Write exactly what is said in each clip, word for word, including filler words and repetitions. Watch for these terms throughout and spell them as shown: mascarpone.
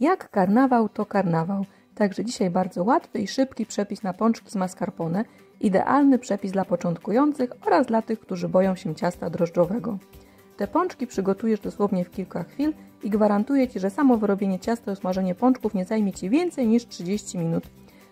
Jak karnawał, to karnawał. Także dzisiaj bardzo łatwy i szybki przepis na pączki z mascarpone. Idealny przepis dla początkujących oraz dla tych, którzy boją się ciasta drożdżowego. Te pączki przygotujesz dosłownie w kilka chwil i gwarantuję Ci, że samo wyrobienie ciasta i smażenie pączków nie zajmie Ci więcej niż trzydzieści minut.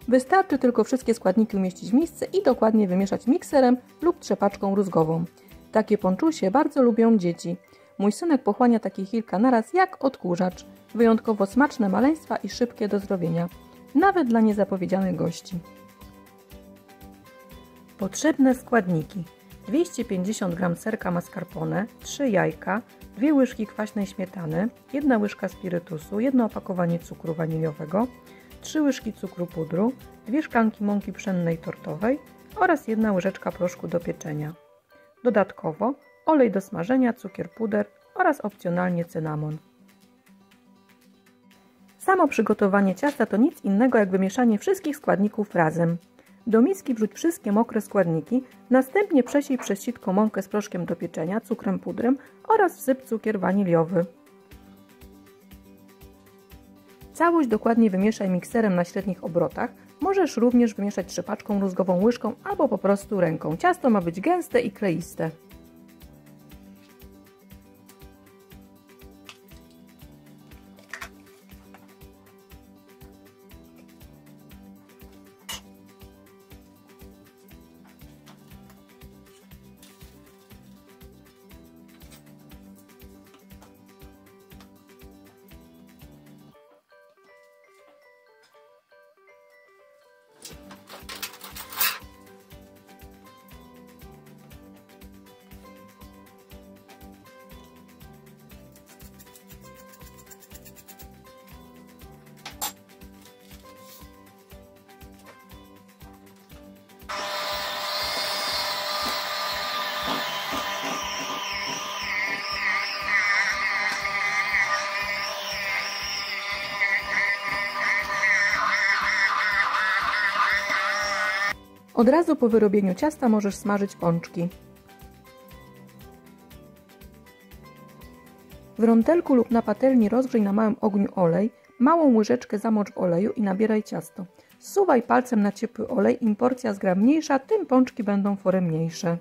Wystarczy tylko wszystkie składniki umieścić w misce i dokładnie wymieszać mikserem lub trzepaczką rózgową. Takie pączusie bardzo lubią dzieci. Mój synek pochłania takich kilka naraz jak odkurzacz. Wyjątkowo smaczne maleństwa i szybkie do zrobienia. Nawet dla niezapowiedzianych gości. Potrzebne składniki: dwieście pięćdziesiąt gramów serka mascarpone, trzy jajka, dwie łyżki kwaśnej śmietany, jedna łyżka spirytusu, jedno opakowanie cukru waniliowego, trzy łyżki cukru pudru, dwie szklanki mąki pszennej tortowej oraz jedna łyżeczka proszku do pieczenia. Dodatkowo olej do smażenia, cukier puder oraz opcjonalnie cynamon. Samo przygotowanie ciasta to nic innego jak wymieszanie wszystkich składników razem. Do miski wrzuć wszystkie mokre składniki, następnie przesij przez sitko mąkę z proszkiem do pieczenia, cukrem pudrem oraz wsyp cukier waniliowy. Całość dokładnie wymieszaj mikserem na średnich obrotach. Możesz również wymieszać trzepaczką, rózgową łyżką albo po prostu ręką. Ciasto ma być gęste i kleiste. Od razu po wyrobieniu ciasta możesz smażyć pączki. W rondelku lub na patelni rozgrzej na małym ogniu olej, małą łyżeczkę zamocz w oleju i nabieraj ciasto. Zsuwaj palcem na ciepły olej, im porcja z gra mniejsza, tym pączki będą foremniejsze.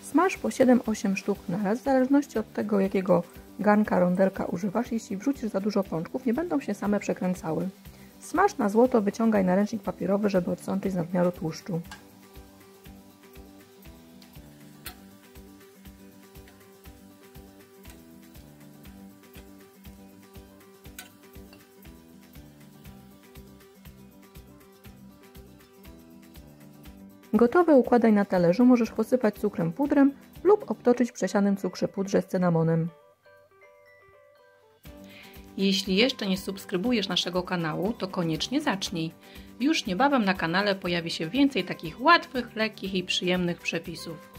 Smaż po siedem do ośmiu sztuk naraz, w zależności od tego, jakiego garnka, rondelka używasz. Jeśli wrzucisz za dużo pączków, nie będą się same przekręcały. Smaż na złoto, wyciągaj na ręcznik papierowy, żeby odsączyć z nadmiaru tłuszczu. Gotowe układaj na talerzu, możesz posypać cukrem pudrem lub obtoczyć w przesianym cukrze pudrze z cynamonem. Jeśli jeszcze nie subskrybujesz naszego kanału, to koniecznie zacznij. Już niebawem na kanale pojawi się więcej takich łatwych, lekkich i przyjemnych przepisów.